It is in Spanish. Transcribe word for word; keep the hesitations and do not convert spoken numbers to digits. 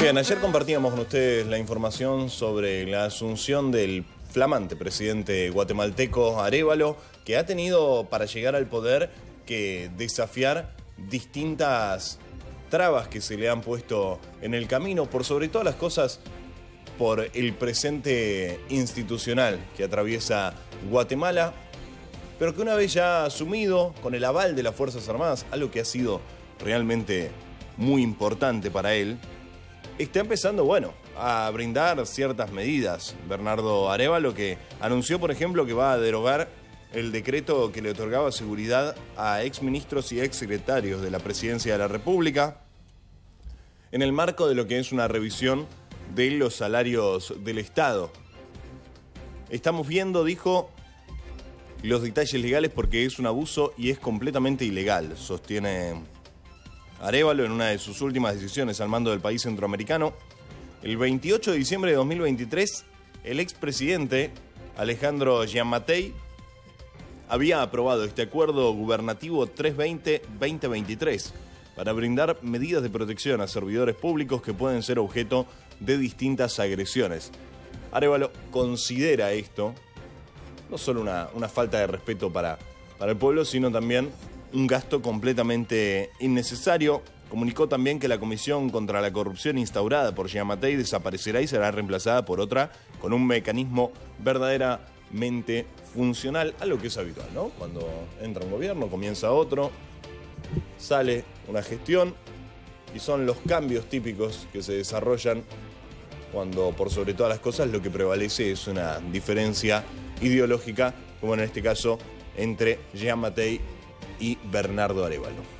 Bien, ayer compartíamos con ustedes la información sobre la asunción del flamante presidente guatemalteco Arévalo, que ha tenido para llegar al poder que desafiar distintas trabas que se le han puesto en el camino, por sobre todas las cosas por el presente institucional que atraviesa Guatemala, pero que una vez ya asumido con el aval de las Fuerzas Armadas, algo que ha sido realmente muy importante para él, está empezando, bueno, a brindar ciertas medidas. Bernardo Arévalo, que anunció, por ejemplo, que va a derogar el decreto que le otorgaba seguridad a exministros y exsecretarios de la Presidencia de la República, en el marco de lo que es una revisión de los salarios del Estado. Estamos viendo, dijo, los detalles legales porque es un abuso y es completamente ilegal, sostiene Arévalo en una de sus últimas decisiones al mando del país centroamericano. El veintiocho de diciembre de dos mil veintitrés, el expresidente Alejandro Giammattei había aprobado este acuerdo gubernativo trescientos veinte guion dos mil veintitrés para brindar medidas de protección a servidores públicos que pueden ser objeto de distintas agresiones. Arévalo considera esto no solo una, una falta de respeto para, para el pueblo, sino también un gasto completamente innecesario. Comunicó también que la Comisión contra la Corrupción instaurada por Giammattei desaparecerá y será reemplazada por otra con un mecanismo verdaderamente funcional, algo que es habitual, ¿no? Cuando entra un gobierno, comienza otro, sale una gestión y son los cambios típicos que se desarrollan cuando, por sobre todas las cosas, lo que prevalece es una diferencia ideológica, como en este caso entre Giammattei y Bernardo Arévalo.